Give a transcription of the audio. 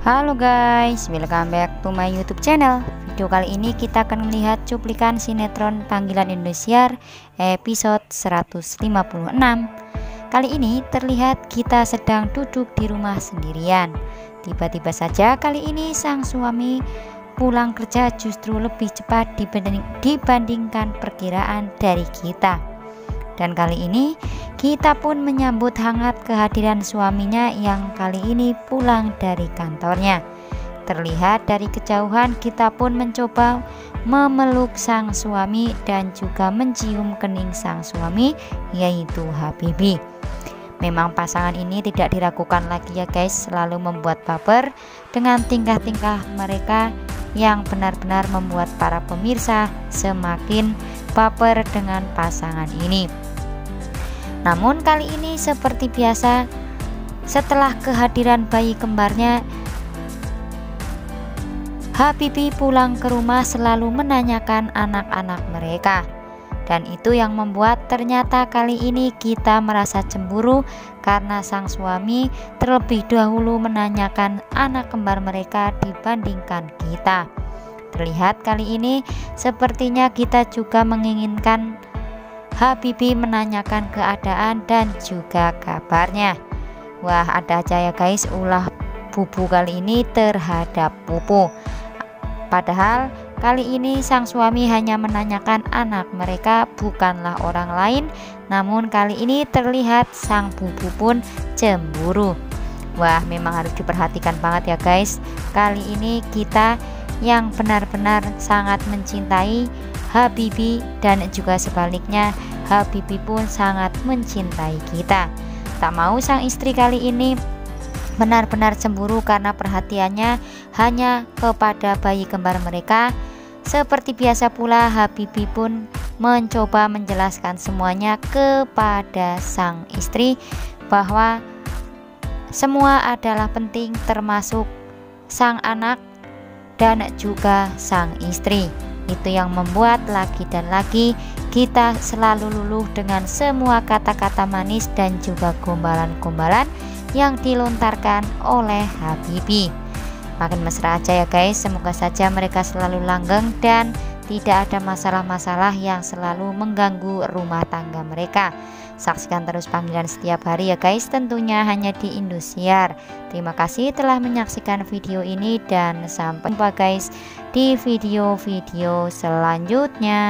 Halo guys, welcome back to my YouTube channel. Video kali ini kita akan melihat cuplikan sinetron Panggilan Indosiar episode 156. Kali ini terlihat Gita sedang duduk di rumah sendirian. Tiba-tiba saja kali ini sang suami pulang kerja justru lebih cepat dibandingkan perkiraan dari Gita. Dan kali ini Gita pun menyambut hangat kehadiran suaminya yang kali ini pulang dari kantornya. Terlihat dari kejauhan Gita pun mencoba memeluk sang suami dan juga mencium kening sang suami, yaitu Habibi. Memang pasangan ini tidak diragukan lagi ya guys, selalu membuat baper dengan tingkah-tingkah mereka yang benar-benar membuat para pemirsa semakin baper dengan pasangan ini. Namun kali ini seperti biasa, setelah kehadiran bayi kembarnya, Habibi pulang ke rumah selalu menanyakan anak-anak mereka. Dan itu yang membuat ternyata kali ini Gita merasa cemburu karena sang suami terlebih dahulu menanyakan anak kembar mereka dibandingkan Gita. Terlihat kali ini sepertinya Gita juga menginginkan Habibi menanyakan keadaan dan juga kabarnya. Wah, ada aja ya guys ulah Bubu kali ini terhadap Pupu. Padahal kali ini sang suami hanya menanyakan anak mereka, bukanlah orang lain. Namun kali ini terlihat sang Bubu pun cemburu. Wah, memang harus diperhatikan banget ya guys. Kali ini Gita yang benar-benar sangat mencintai Habibi dan juga sebaliknya, Habibi pun sangat mencintai Gita. Tak mau sang istri kali ini benar-benar cemburu karena perhatiannya hanya kepada bayi kembar mereka. Seperti biasa pula Habibi pun mencoba menjelaskan semuanya kepada sang istri bahwa semua adalah penting, termasuk sang anak dan juga sang istri. Itu yang membuat lagi dan lagi Gita selalu luluh dengan semua kata-kata manis dan juga gombalan-gombalan yang dilontarkan oleh Habibi. Makin mesra aja ya guys, semoga saja mereka selalu langgeng dan tidak ada masalah-masalah yang selalu mengganggu rumah tangga mereka. Saksikan terus Panggilan setiap hari ya guys, tentunya hanya di Indosiar. Terima kasih telah menyaksikan video ini dan sampai jumpa guys di video-video selanjutnya.